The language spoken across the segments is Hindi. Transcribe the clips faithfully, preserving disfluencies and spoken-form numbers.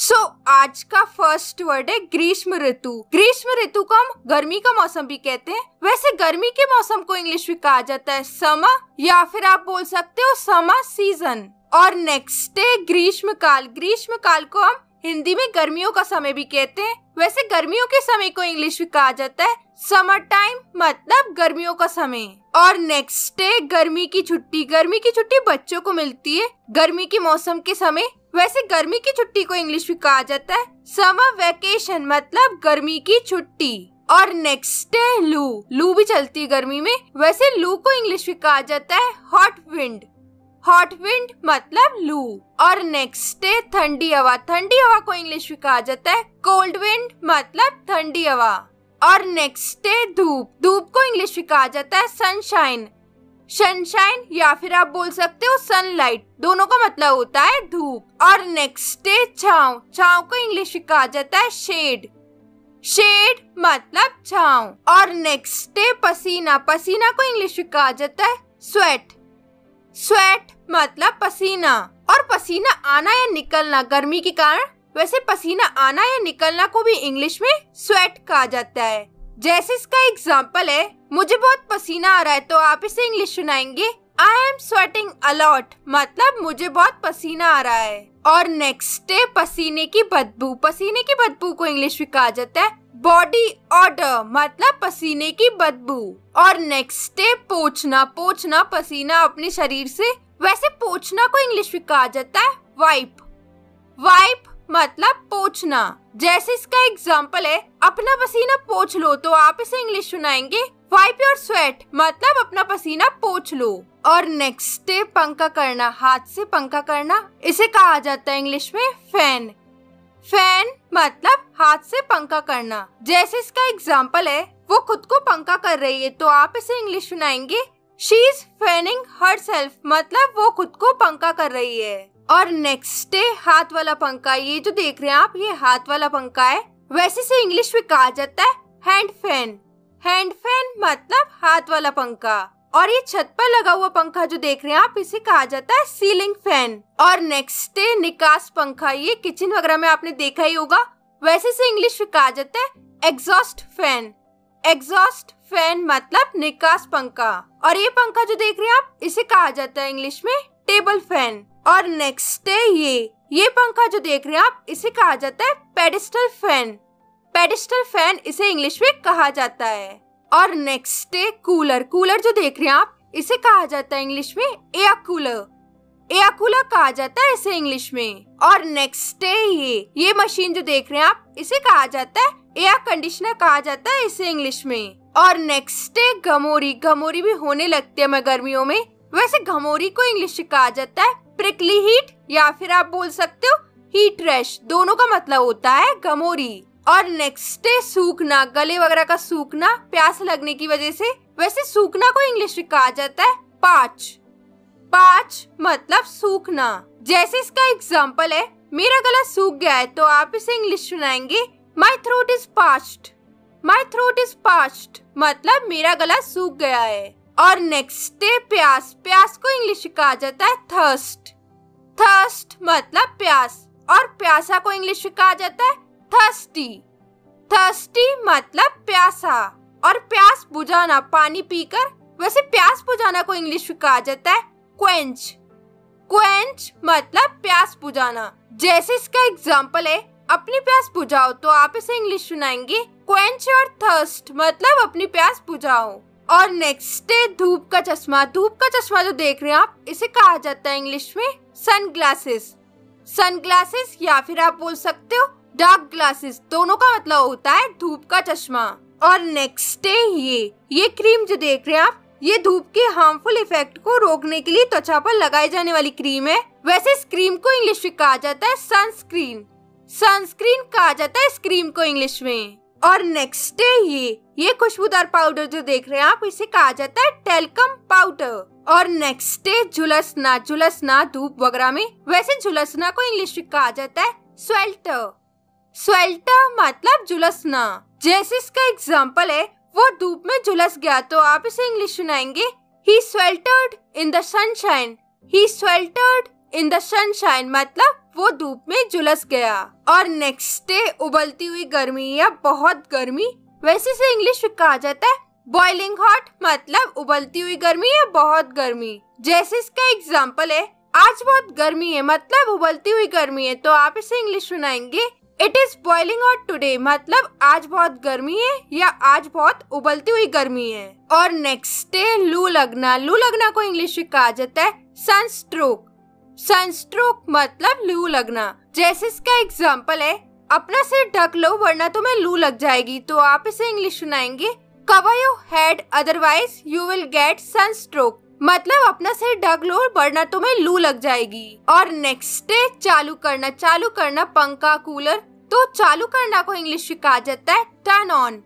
सो so, आज का फर्स्ट वर्ड है ग्रीष्म ऋतु। ग्रीष्म ऋतु को हम गर्मी का मौसम भी कहते हैं। वैसे गर्मी के मौसम को इंग्लिश में कहा जाता है समर, या फिर आप बोल सकते हो समर सीजन। और नेक्स्ट है ग्रीष्म काल। ग्रीष्म काल को हम हिंदी में गर्मियों का समय भी कहते हैं। वैसे गर्मियों के समय को इंग्लिश में कहा जाता है समर टाइम, मतलब गर्मियों का समय। और नेक्स्ट है गर्मी की छुट्टी। गर्मी की छुट्टी बच्चों को मिलती है गर्मी के मौसम के समय। वैसे गर्मी की छुट्टी को इंग्लिश में कहा जाता है समर वेकेशन, मतलब गर्मी की छुट्टी। और नेक्स्ट है लू। लू भी चलती है गर्मी में। वैसे लू को इंग्लिश में कहा जाता है हॉट विंड, हॉट विंड मतलब लू। और नेक्स्ट है ठंडी हवा। ठंडी हवा को इंग्लिश में कहा जाता है कोल्ड विंड, मतलब ठंडी हवा। और नेक्स्ट है धूप। धूप को इंग्लिश में कहा जाता है सनशाइन, सनशाइन, या फिर आप बोल सकते हो सनलाइट। दोनों का मतलब होता है धूप। और नेक्स्ट है छांव। छांव को इंग्लिश में कहा जाता है शेड, शेड मतलब छांव। और नेक्स्ट है पसीना। पसीना को इंग्लिश में कहा जाता है स्वेट, स्वेट मतलब पसीना। और पसीना आना या निकलना गर्मी के कारण। वैसे पसीना आना या निकलना को भी इंग्लिश में स्वेट कहा जाता है। जैसे इसका एग्जांपल है, मुझे बहुत पसीना आ रहा है, तो आप इसे इंग्लिश सुनाएंगे आई एम स्वेटिंग अलॉट, मतलब मुझे बहुत पसीना आ रहा है। और नेक्स्ट है पसीने की बदबू। पसीने की बदबू को इंग्लिश में कहा जाता है बॉडी ऑडर, मतलब पसीने की बदबू। और नेक्स्ट है पोंछना। पोंछना पसीना अपने शरीर से। वैसे पोंछना को इंग्लिश में कहा जाता है वाइप, वाइप मतलब पोंछना। जैसे इसका एग्जांपल है, अपना पसीना पोंछ लो, तो आप इसे इंग्लिश सुनाएंगे वाइप योर स्वेट, मतलब अपना पसीना पोंछ लो। और नेक्स्ट है पंखा करना। हाथ से पंखा करना, इसे कहा जाता है इंग्लिश में फैन, फैन मतलब हाथ से पंखा करना। जैसे इसका एग्जांपल है, वो खुद को पंखा कर रही है, तो आप इसे इंग्लिश सुनाएंगे शी इज फैनिंग हरसेल्फ, मतलब वो खुद को पंखा कर रही है। और नेक्स्ट है हाथ वाला पंखा। ये जो देख रहे हैं आप, ये हाथ वाला पंखा है। वैसे इसे इंग्लिश में कहा जाता है हैंड फैन, हैंड फैन मतलब हाथ वाला पंखा। और ये छत पर लगा हुआ पंखा जो देख रहे हैं आप, इसे कहा जाता है सीलिंग फैन। और नेक्स्ट है निकास पंखा। ये किचन वगैरह में आपने देखा ही होगा। वैसे इसे इंग्लिश में कहा जाता है एग्जॉस्ट फैन, एग्जॉस्ट फैन मतलब निकास पंखा। और ये पंखा जो देख रहे हैं आप, इसे कहा जाता है इंग्लिश में टेबल फैन। और नेक्स्ट है ये ये पंखा जो देख रहे हैं आप, इसे कहा जाता है पेडिस्टल फैन, पेडिस्टल फैन इसे इंग्लिश में कहा जाता है। और नेक्स्ट है कूलर। कूलर जो देख रहे हैं आप, इसे कहा जाता है इंग्लिश में एयर कूलर, एयर कूलर कहा जाता है इसे इंग्लिश में। और नेक्स्ट है ये ये मशीन जो देख रहे हैं आप, इसे कहा जाता है एयर कंडीशनर, कहा जाता है इसे इंग्लिश में। और नेक्स्ट है घमोरी। घमोरी भी होने लगती है मैं गर्मियों में। वैसे घमोरी को इंग्लिश में कहा जाता है प्रिकली हीट, या फिर आप बोल सकते हो हीट रैश। दोनों का मतलब होता है घमोरी। और नेक्स्ट है सूखना। गले वगैरह का सूखना प्यास लगने की वजह से। वैसे सूखना को इंग्लिश में कहा जाता है पाच, पाच मतलब सूखना। जैसे इसका एग्जांपल है, मेरा गला सूख गया है, तो आप इसे इंग्लिश सुनाएंगे my throat is parched, my throat is parched मतलब मेरा गला सूख गया है। और नेक्स्ट है प्यास। प्यास को इंग्लिश में कहा जाता है थर्स्ट, थर्स्ट मतलब प्यास। और प्यासा को इंग्लिश में कहा जाता है थर्स्टी, थर्स्टी मतलब प्यासा। और प्यास बुझाना, पानी पीकर। वैसे प्यास बुझाना को इंग्लिश में कहा जाता है क्वेंच, क्वेंच मतलब प्यास बुझाना। जैसे इसका एग्जांपल है, अपनी प्यास बुझाओ, तो आप इसे इंग्लिश सुनाएंगे क्वेंच योर थर्स्ट, मतलब अपनी प्यास बुझाओ। और नेक्स्ट है धूप का चश्मा। धूप का चश्मा जो देख रहे हैं आप, इसे कहा जाता है इंग्लिश में सनग्लासेस, सनग्लासेस, या फिर आप बोल सकते हो डार्क ग्लासेस। दोनों का मतलब होता है धूप का चश्मा। और नेक्स्ट है ये ये क्रीम जो देख रहे हैं आप, ये धूप के हार्मफुल इफेक्ट को रोकने के लिए त्वचा पर लगाई जाने वाली क्रीम है। वैसे इस क्रीम को इंग्लिश में कहा जाता है सनस्क्रीन, सनस्क्रीन कहा जाता है इस क्रीम को इंग्लिश में। और नेक्स्ट है ये ये खुशबूदार पाउडर जो देख रहे हैं आप, इसे कहा जाता है टेल्कम पाउडर। और नेक्स्ट है झुलसना। झुलसना धूप वगैरह में। वैसे झुलसना को इंग्लिश में कहा जाता है स्वेल्टर, स्वेल्टर मतलब झुलसना। जैसे इसका एग्जांपल है, वो धूप में झुलस गया, तो आप इसे इंग्लिश सुनाएंगे he sweltered in the sunshine, he sweltered in the sunshine मतलब वो धूप में झुलस गया। और नेक्स्ट डे उबलती हुई गर्मी या बहुत गर्मी, वैसे से इंग्लिश में कहा जाता है बॉइलिंग हॉट मतलब उबलती हुई गर्मी या बहुत गर्मी। जैसे इसका एग्जाम्पल है आज बहुत गर्मी है मतलब उबलती हुई गर्मी है, तो आप इसे इंग्लिश सुनाएंगे it is boiling hot today मतलब आज बहुत गर्मी है या आज बहुत उबलती हुई गर्मी है। और नेक्स्ट डे लू लगना, लू लगना को इंग्लिश में कहा जाता है सनस्ट्रोक, सनस्ट्रोक मतलब लू लगना। जैसे इसका एग्जाम्पल है अपना सिर ढक लो वरना तुम्हें लू लग जाएगी, तो आप इसे इंग्लिश सुनाएंगे cover your head otherwise you will get sunstroke मतलब अपना सिर ढक लो वरना तुम्हें लू लग जाएगी। और नेक्स्ट डे चालू करना, चालू करना पंखा कूलर, तो चालू करना को इंग्लिश में कहा जाता है टर्न ऑन,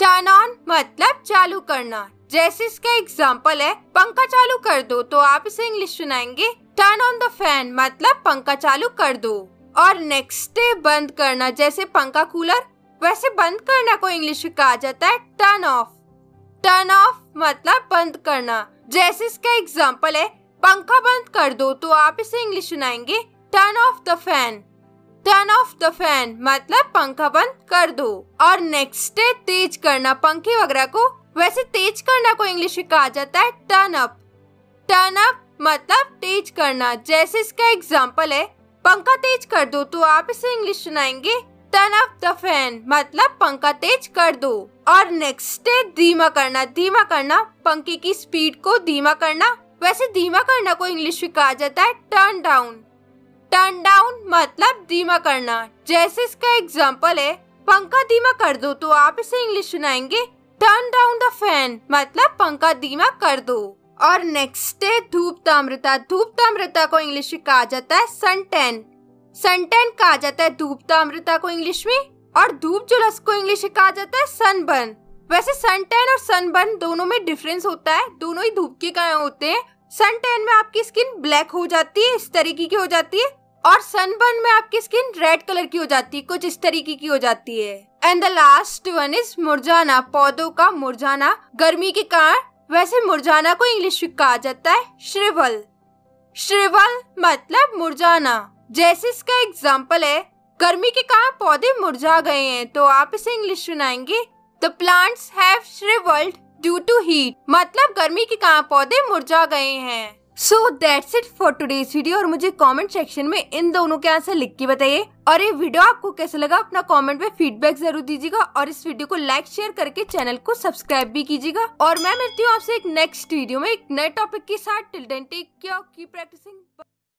टर्न ऑन मतलब चालू करना। जैसे इसका एग्जाम्पल है पंखा चालू कर दो, तो आप इसे इंग्लिश सुनाएंगे टर्न ऑन द फैन मतलब पंखा चालू कर दो। और नेक्स्ट डे बंद करना, जैसे पंखा कूलर वैसे बंद करना को इंग्लिश में कहा जाता है टर्न ऑफ, टर्न ऑफ मतलब बंद करना। जैसे इसका एग्जाम्पल है पंखा बंद कर दो, तो आप इसे इंग्लिश सुनाएंगे turn off the fan, turn off the fan मतलब पंखा बंद कर दो। और नेक्स्ट डे तेज करना, पंखे वगैरह को वैसे तेज करना को इंग्लिश में कहा जाता है टर्न अप, टर्न अप मतलब तेज करना। जैसे इसका एग्जाम्पल है पंखा तेज कर दो, तो आप इसे इंग्लिश सुनाएंगे टर्न अप द फैन मतलब पंखा तेज कर दो। और नेक्स्ट डे धीमा करना, धीमा करना पंखे की स्पीड को धीमा करना, वैसे धीमा करना को इंग्लिश में कहा जाता है टर्न डाउन, टर्न डाउन मतलब धीमा करना। जैसे इसका एग्जाम्पल है पंखा धीमा कर दो, तो आप इसे इंग्लिश सुनाएंगे टर्न डाउन द फैन मतलब पंखा धीमा कर दो। और नेक्स्ट डे धूप ताम्रता, धूप ताम्रता को इंग्लिश में कहा जाता है सन टैन, सन टैन कहा जाता है धूप ताम्रता को इंग्लिश में। और धूप जुलस को इंग्लिश में कहा जाता है सनबर्न, वैसे सन टैन और सनबर्न दोनों में डिफरेंस होता है, दोनों ही धूप के कारण होते हैं। सन टैन में आपकी स्किन ब्लैक हो जाती है, इस तरीके की हो जाती है, और सनबर्न में आपकी स्किन रेड कलर की हो जाती है, कुछ इस तरीके की हो जाती है। And the last one is मुरझाना, पौधों का मुरझाना गर्मी के कारण, वैसे मुरझाना को इंग्लिश में कहा जाता है श्रिवल, श्रिवल मतलब मुरझाना। जैसे इसका एग्जाम्पल है गर्मी के कारण पौधे मुरझा गए हैं, तो आप इसे इंग्लिश सुनाएंगे the plants have shrivelled due to heat मतलब गर्मी के कारण पौधे मुरझा गए हैं। So that's it for today's video. और मुझे कमेंट सेक्शन में इन दोनों के आंसर लिख के बताइए, और ये वीडियो आपको कैसा लगा अपना कमेंट में फीडबैक जरूर दीजिएगा, और इस वीडियो को लाइक शेयर करके चैनल को सब्सक्राइब भी कीजिएगा। और मैं मिलती हूँ आपसे एक नेक्स्ट वीडियो में एक नए टॉपिक के साथ। Till then take care, keep practising.